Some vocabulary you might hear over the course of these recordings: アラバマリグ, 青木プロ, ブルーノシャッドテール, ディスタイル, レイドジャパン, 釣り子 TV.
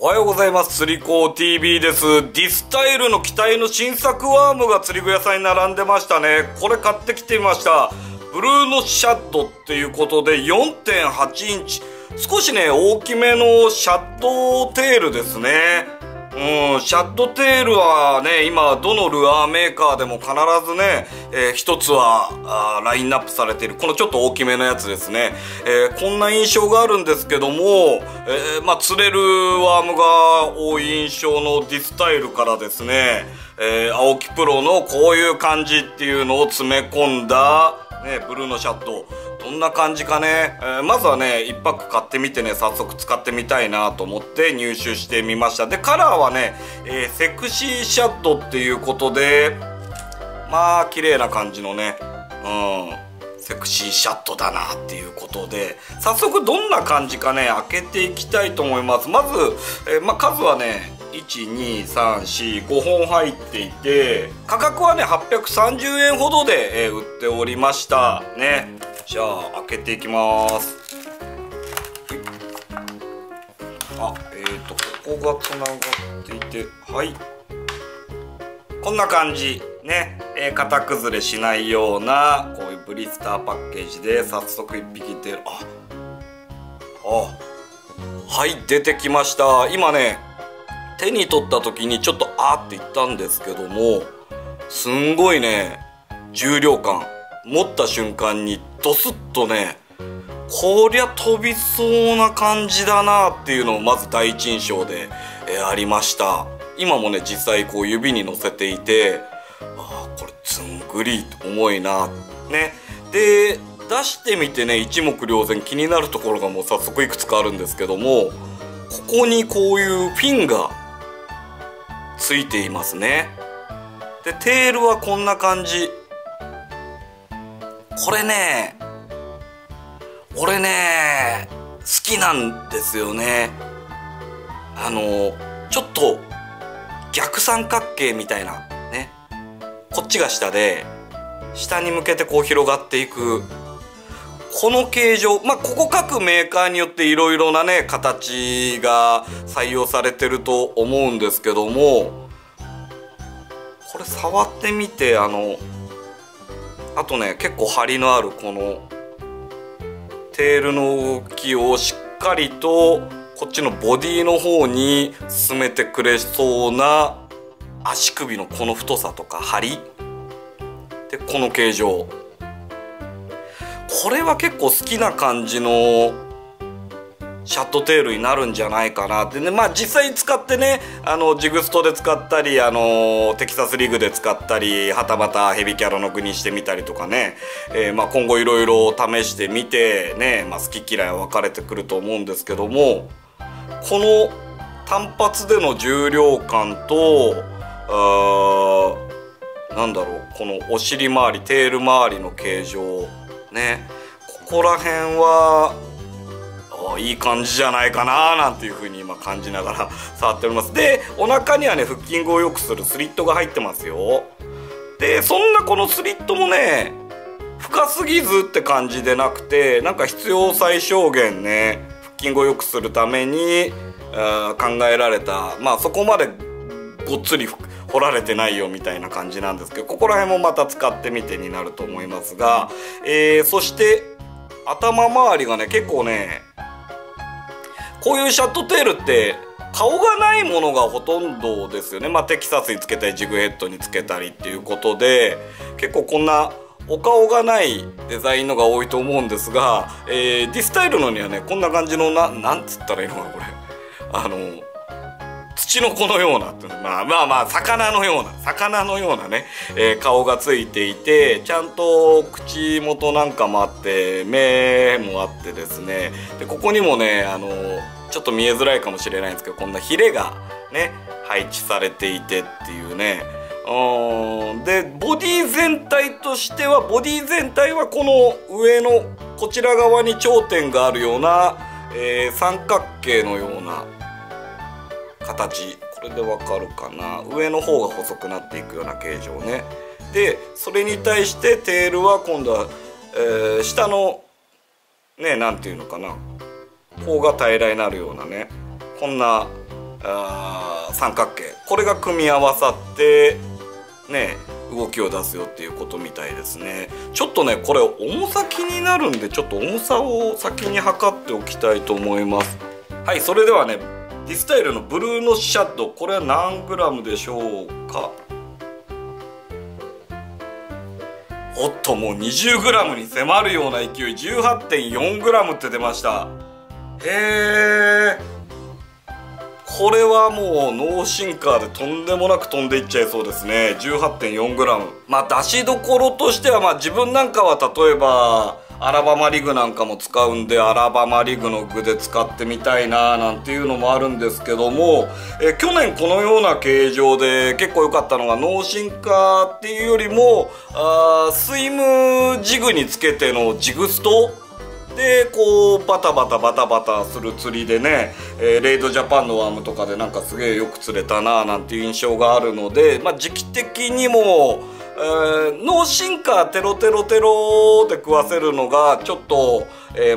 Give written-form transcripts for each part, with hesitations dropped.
おはようございます。釣り子 TV です。ディスタイルの機体の新作ワームが釣り具屋さんに並んでましたね。これ買ってきてみました。ブルーのシャッドっていうことで 4.8 インチ。少しね、大きめのシャッドテールですね。シャッドテールはね、今どのルアーメーカーでも必ずね、一つはラインナップされているこのちょっと大きめのやつですね、こんな印象があるんですけども、まあ、釣れるワームが多い印象のディスタイルからですね、青木プロのこういう感じっていうのを詰め込んだね、ブルーのシャッドどんな感じかね、まずはね1パック買ってみてね早速使ってみたいなと思って入手してみました。でカラーはね、セクシーシャッドっていうことでまあ綺麗な感じのね、セクシーシャッドだなっていうことで早速どんな感じかね開けていきたいと思います。まず、数はね12345 本入っていて価格はね830円ほどで、売っておりましたね。じゃあ開けていきます。あここがつながっていてはいこんな感じね、型崩れしないようなこういうブリスターパッケージで早速1匹出る。はい出てきました。今ね手に取った時にちょっとあーって言ったんですけどもすんごいね重量感持った瞬間にドスッとねこりゃ飛びそうな感じだなっていうのをまず第一印象で、ありました。今もね実際こう指に乗せていてあーこれずんぐり重いなね。で出してみてね一目瞭然気になるところがもう早速いくつかあるんですけどもここにこういうフィンがついていますね。でテールはこんな感じ。これね俺ね好きなんですよね。ちょっと逆三角形みたいなねこっちが下で下に向けてこう広がっていくこの形状、ここ各メーカーによっていろいろなね形が採用されてると思うんですけどもこれ触ってみてあとね結構張りのあるこのテールの動きをしっかりとこっちのボディの方に進めてくれそうな足首のこの太さとか張りでこの形状これは結構好きな感じのシャッドテールになるんじゃないかなってね。実際使ってねジグストで使ったりテキサスリグで使ったりはたまたヘビキャラの具にしてみたりとかね、今後いろいろ試してみてね、好き嫌いは分かれてくると思うんですけどもこの単発での重量感となんだろうこのお尻周りテール周りの形状ね、ここら辺はいい感じじゃないかななんていう風に今感じながら触っております。でお腹にはねフッキングを良くするスリットが入ってますよ。でそんなこのスリットもね深すぎずって感じでなくてなんか必要最小限ねフッキングを良くするために考えられたそこまでごっつり掘られてないよみたいな感じなんですけどここら辺もまた使ってみてになると思いますが、そして頭周りがね結構ねこういうシャッドテールって顔がないものがほとんどですよね。テキサスにつけたりジグヘッドにつけたりっていうことで結構こんなお顔がないデザインのが多いと思うんですが、ディスタイルのにはねこんな感じのなんつったらいいのかなこれ土の子のような魚のようなね、顔がついていてちゃんと口元なんかもあって目もあってですねでここにもねちょっと見えづらいかもしれないんですけどこんなヒレがね配置されていてっていうねでボディ全体はこの上のこちら側に頂点があるような、三角形のような形これでわかるかな上の方が細くなっていくような形状ね。でそれに対してテールは今度は、下のね何ていうのかなこうが平らになるようなねこんな三角形、これが組み合わさってね動きを出すよっていうことみたいですね。ちょっとねこれ重さ気になるんで、ちょっと重さを先に測っておきたいと思います。はい、それではねディスタイルのブルーのシャッド、これは何グラムでしょうか。おっと、もう 20g に迫るような勢い、 18.4g って出ました。へえ、これはもうノーシンカーでとんでもなく飛んでいっちゃいそうですね。 18.4g、 まあ出しどころとしては、まあ自分なんかは例えばアラバマリグなんかも使うんで、アラバマリグの具で使ってみたいなーなんていうのもあるんですけども、去年このような形状で結構良かったのが、ノーシンカーっていうよりもスイムジグにつけてのジグストでこうバタバタバタバタする釣りでね、レイドジャパンのワームとかでなんかすげえよく釣れたなーなんていう印象があるので、まあ時期的にもノーシンカーテロテロテロって食わせるのがちょっと、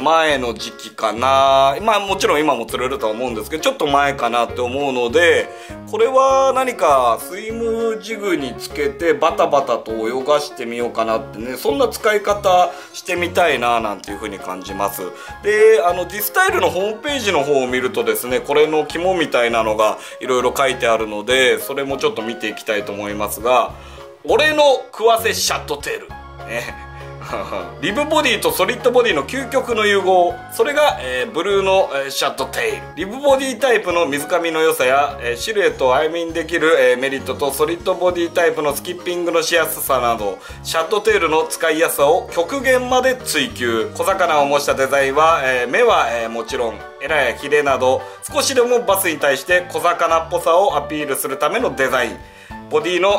前の時期かな、まあもちろん今も釣れるとは思うんですけど、ちょっと前かなって思うので、これは何かスイムジグにつけてバタバタと泳がしてみようかなってね、そんな使い方してみたいななんていう風に感じます。で、ディスタイルのホームページの方を見るとですね、これの肝みたいなのがいろいろ書いてあるので、それもちょっと見ていきたいと思いますが、俺の食わせシャットテール、ね、リブボディとソリッドボディの究極の融合、それが、ブルーの、シャットテール。リブボディタイプの水上の良さや、シルエットを歩みできる、メリットと、ソリッドボディタイプのスキッピングのしやすさなど、シャットテールの使いやすさを極限まで追求。小魚を模したデザインは、目は、もちろんエラやヒレなど少しでもバスに対して小魚っぽさをアピールするためのデザイン。ボディの、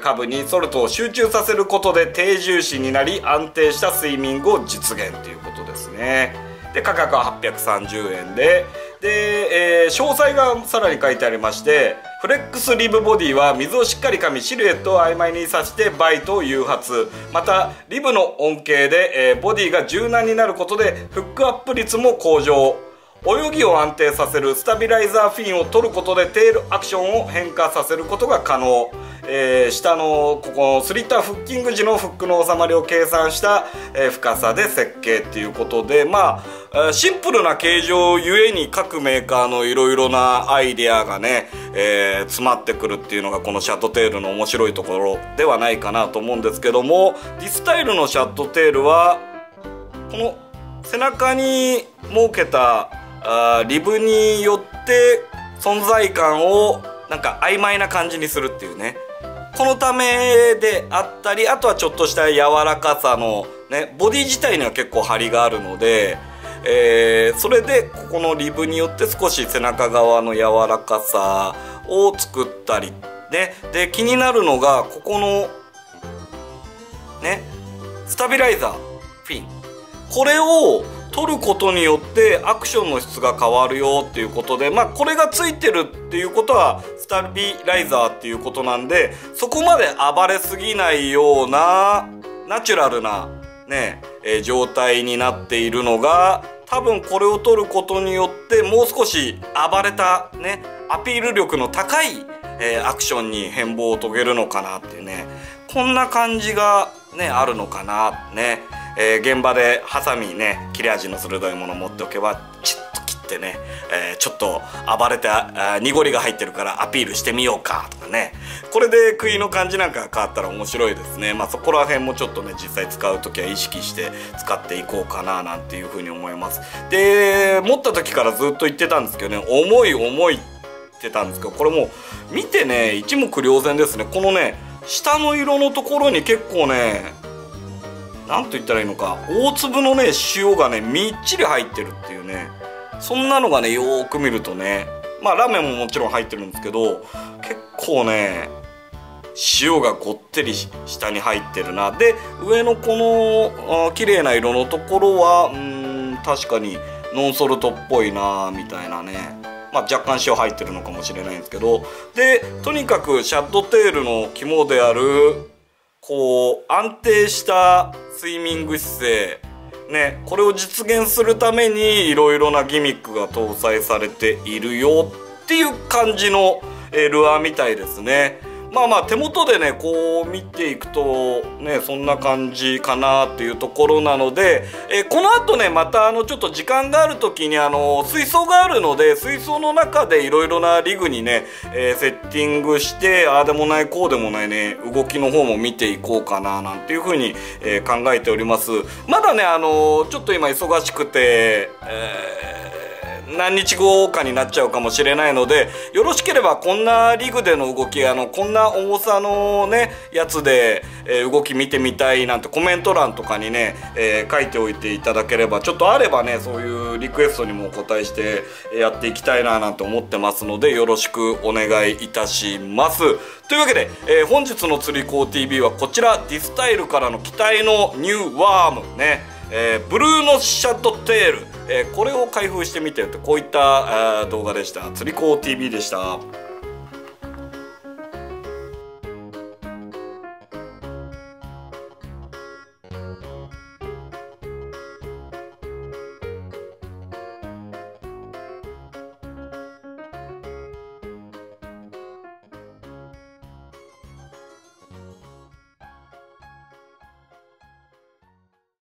下部にソルトを集中させることで低重心になり、安定したスイミングを実現ということですね。で、価格は830円で、詳細がさらに書いてありまして、フレックスリブボディは水をしっかり噛み、シルエットを曖昧にさしてバイトを誘発。またリブの恩恵で、ボディが柔軟になることでフックアップ率も向上。泳ぎを安定させるスタビライザーフィンを取ることでテールアクションを変化させることが可能。下のここのスリッターフッキング時のフックの収まりを計算した、深さで設計っていうことで、まあシンプルな形状ゆえに各メーカーのいろいろなアイデアがね、詰まってくるっていうのがこのシャットテールの面白いところではないかなと思うんですけども、ディスタイルのシャットテールはこの背中に設けたリブによって存在感をなんか曖昧な感じにするっていうね、このためであったり、あとはちょっとした柔らかさのね、ボディ自体には結構張りがあるので、それでここのリブによって少し背中側の柔らかさを作ったりね。で、気になるのがここのねスタビライザーフィン、これを取ることによってアクションの質が変わるよっていうことで、まあこれがついてるっていうことはスタビライザーっていうことなんで、そこまで暴れすぎないようなナチュラルなね、状態になっているのが、多分これを取ることによってもう少し暴れたね、アピール力の高い、アクションに変貌を遂げるのかなっていうね、こんな感じがねあるのかなね。現場でハサミね、切れ味の鋭いものを持っておけばチッと切ってね、ちょっと暴れて濁りが入ってるからアピールしてみようかとかね、これで杭の感じなんかが変わったら面白いですね。まあそこら辺もちょっとね実際使う時は意識して使っていこうかななんていうふうに思います。で、持った時からずっと言ってたんですけどね、重い重いって言ってたんですけど、これもう見てね一目瞭然ですね。このね下の色のところに結構ね、なんと言ったらいいのか、大粒のね塩がねみっちり入ってるっていうね、そんなのがねよーく見るとね、まあラーメンももちろん入ってるんですけど、結構ね塩がごってり下に入ってるな。で、上のこの綺麗な色のところは確かにノンソルトっぽいなみたいなね、まあ若干塩入ってるのかもしれないんですけど。で、とにかくシャッドテールの肝であるこう安定したスイミング姿勢ね、これを実現するためにいろいろなギミックが搭載されているよってっていう感じのルアーみたいですね。まあまあ手元でねこう見ていくとねそんな感じかなっていうところなので、この後ねまたちょっと時間がある時に水槽があるので水槽の中でいろいろなリグにね、セッティングしてああでもないこうでもないね動きの方も見ていこうかななんていう風に、考えております。まだねちょっと今忙しくて、何日後かになっちゃうかもしれないので、よろしければこんなリグでの動き、こんな重さのねやつで、動き見てみたいなんてコメント欄とかにね、書いておいていただければ、ちょっとあればねそういうリクエストにもお答えしてやっていきたいななんて思ってますので、よろしくお願いいたします。というわけで、本日の釣り子 TV はこちらディスタイルからの期待のニューワームね、ブルーノシャドテール、これを開封してみてるとこういった動画でした。釣り子 TV でした。